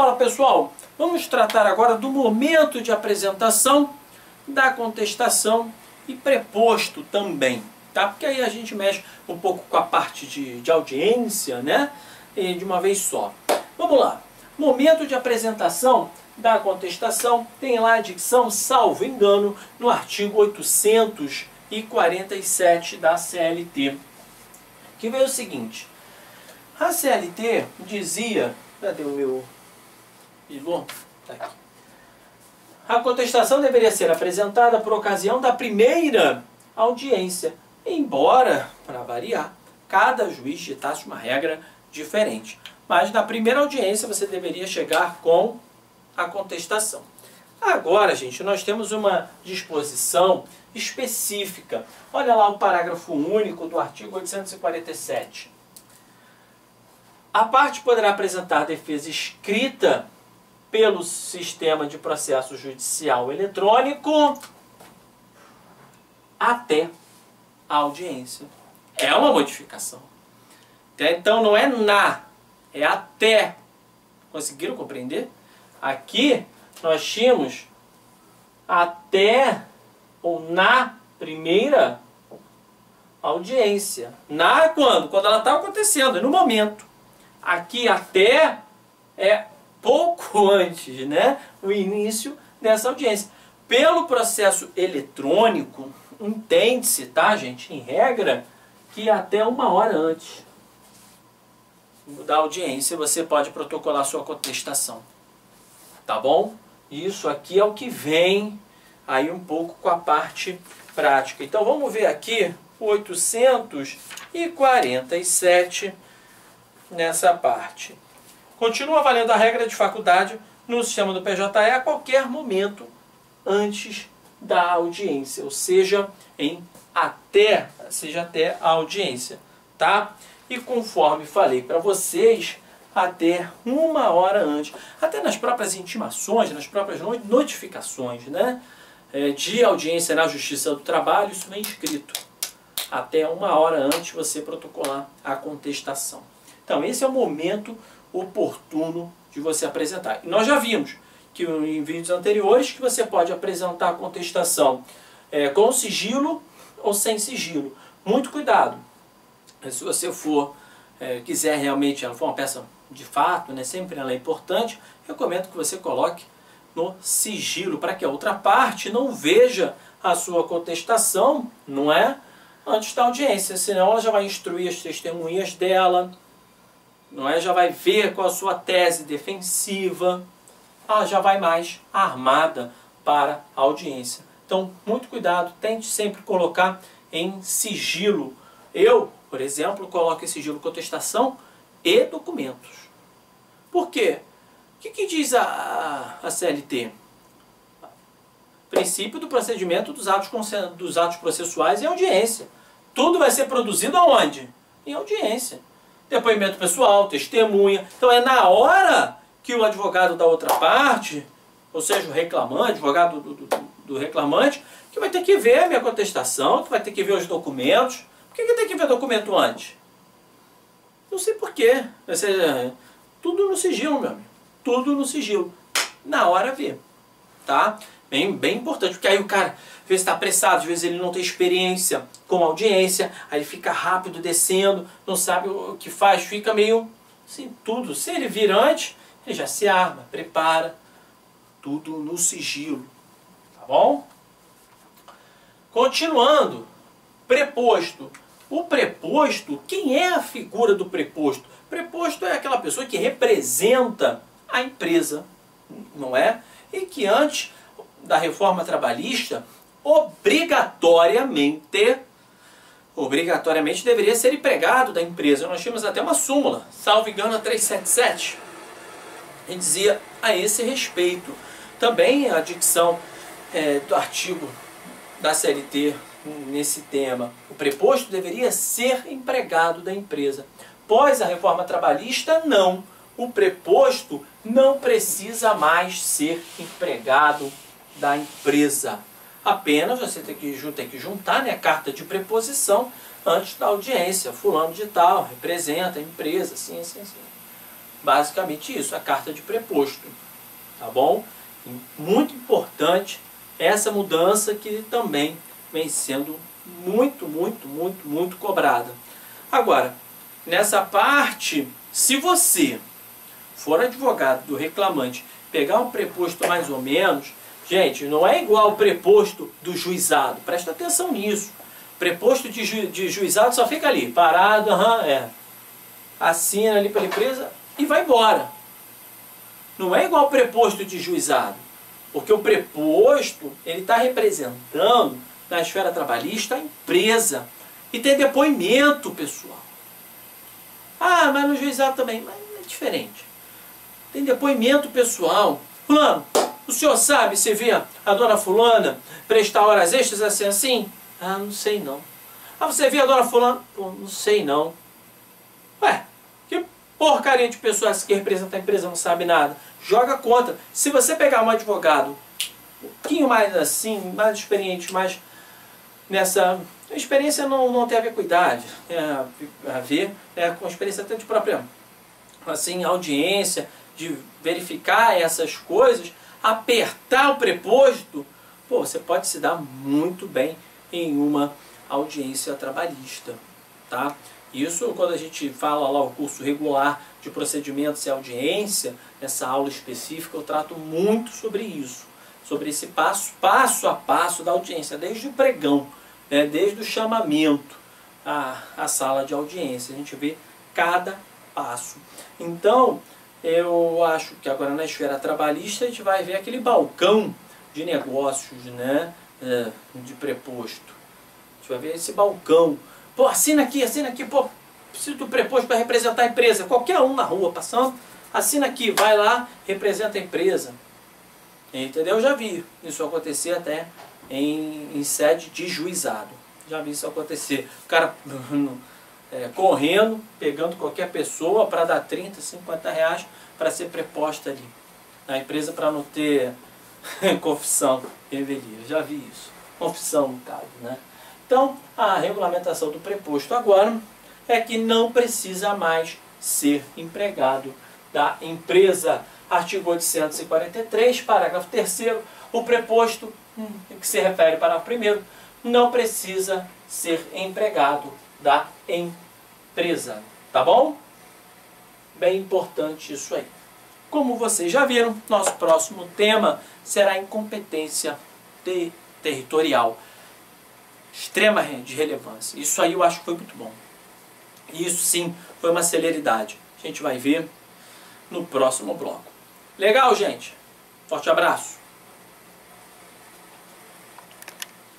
Fala pessoal, vamos tratar agora do momento de apresentação, da contestação e preposto também, tá? Porque aí a gente mexe um pouco com a parte de audiência, né? E de uma vez só. Vamos lá. Momento de apresentação da contestação tem lá a dicção, salvo engano, no artigo 847 da CLT, que veio o seguinte. A CLT dizia... Cadê o meu ilô? Tá aqui. A contestação deveria ser apresentada por ocasião da primeira audiência, embora, para variar, cada juiz ditasse uma regra diferente. Mas na primeira audiência você deveria chegar com a contestação. Agora, gente, nós temos uma disposição específica. Olha lá o parágrafo único do artigo 847. A parte poderá apresentar defesa escrita pelo sistema de processo judicial eletrônico até a audiência. É uma modificação. Então não é na, é até. Conseguiram compreender? Aqui nós tínhamos até ou na primeira audiência. Na quando? Quando ela está acontecendo, é no momento. Aqui até é pouco antes, né? O início dessa audiência. Pelo processo eletrônico, entende-se, tá, gente? Em regra, que até uma hora antes da audiência você pode protocolar sua contestação. Tá bom? Isso aqui é o que vem aí um pouco com a parte prática. Então vamos ver aqui o 847 nessa parte. Continua valendo a regra de faculdade no sistema do PJE a qualquer momento antes da audiência, ou seja, até a audiência, tá? E conforme falei para vocês, até uma hora antes, até nas próprias intimações, nas próprias notificações, né? De audiência na Justiça do Trabalho, isso vem escrito. Até uma hora antes você protocolar a contestação. Então, esse é o momento oportuno de você apresentar. E nós já vimos que em vídeos anteriores que você pode apresentar a contestação com sigilo ou sem sigilo. Muito cuidado. Se você for, quiser realmente, ela for uma peça de fato, né, sempre ela é importante, recomendo que você coloque no sigilo, para que a outra parte não veja a sua contestação, não é? Antes da audiência, senão ela já vai instruir as testemunhas dela, não é? Já vai ver qual a sua tese defensiva, ela já vai mais armada para a audiência. Então, muito cuidado, tente sempre colocar em sigilo. Eu, por exemplo, coloco em sigilo contestação e documentos. Por quê? O que diz a CLT? Princípio do procedimento dos atos processuais em audiência. Tudo vai ser produzido aonde? Em audiência. Depoimento pessoal, testemunha. Então é na hora que o advogado da outra parte, ou seja, o reclamante, advogado do reclamante, que vai ter que ver a minha contestação, que vai ter que ver os documentos. Por que tem que ver documento antes? Não sei porquê. Tudo no sigilo, meu amigo. Tudo no sigilo. Na hora vê. Tá? Bem importante, porque aí o cara, às vezes está apressado, às vezes ele não tem experiência com audiência, aí ele fica rápido descendo, não sabe o que faz, fica meio assim, tudo. Se ele vir antes, ele já se arma, prepara, tudo no sigilo, tá bom? Continuando, preposto. O preposto, quem é a figura do preposto? Preposto é aquela pessoa que representa a empresa, não é? E que antes da reforma trabalhista, obrigatoriamente deveria ser empregado da empresa. Nós tínhamos até uma súmula, salvo engano, a 377. E dizia a esse respeito. Também a dicção do artigo da CLT nesse tema. O preposto deveria ser empregado da empresa. Pós a reforma trabalhista, não. O preposto não precisa mais ser empregado da empresa. Apenas você tem que juntar, né, a carta de preposição antes da audiência. Fulano de tal representa a empresa, assim, assim, assim. basicamente isso, a carta de preposto, tá bom? Muito importante essa mudança que também vem sendo muito cobrada. Agora, nessa parte, se você for advogado do reclamante, pegar um preposto mais ou menos, gente, não é igual o preposto do juizado, presta atenção nisso. Preposto de juizado só fica ali, parado, assina ali pela empresa e vai embora. Não é igual o preposto de juizado, porque o preposto ele está representando na esfera trabalhista a empresa e tem depoimento pessoal. Ah, mas no juizado também, mas é diferente. Tem depoimento pessoal. Fulano, o senhor sabe se vê a dona fulana prestar horas extras assim, assim? Ah, não sei não. Ah, você vê a dona fulana? Pô, não sei não. Ué, que porcaria de pessoas que representam a empresa não sabe nada. Joga contra. Se você pegar um advogado um pouquinho mais assim, mais experiente, mais nessa... A experiência não tem a ver com idade, tem a ver com a experiência até de própria... assim, audiência, de verificar essas coisas, apertar o preposto, pô, você pode se dar muito bem em uma audiência trabalhista, tá? Isso quando a gente fala lá o curso regular de procedimentos e audiência, nessa aula específica eu trato muito sobre isso, sobre esse passo a passo da audiência, desde o pregão, né, desde o chamamento à sala de audiência, a gente vê cada passo. Então, eu acho que agora na esfera trabalhista a gente vai ver aquele balcão de negócios, né, de preposto. A gente vai ver esse balcão. Pô, assina aqui, pô, preciso do preposto para representar a empresa. Qualquer um na rua passando, assina aqui, vai lá, representa a empresa. Entendeu? Eu já vi isso acontecer até em sede de juizado. Já vi isso acontecer. O cara... correndo, pegando qualquer pessoa para dar 30, 50 reais para ser preposta ali na empresa para não ter confissão, revelia. Já vi isso. Confissão, no caso, né? Então, a regulamentação do preposto agora é que não precisa mais ser empregado da empresa. Artigo 843, parágrafo 3º, o preposto, que se refere para o primeiro, não precisa ser empregado da empresa, tá bom? Bem importante isso aí. Como vocês já viram, nosso próximo tema será incompetência territorial. Extrema de relevância. Isso aí eu acho que foi muito bom. Isso sim, foi uma celeridade. A gente vai ver no próximo bloco. Legal, gente? Forte abraço.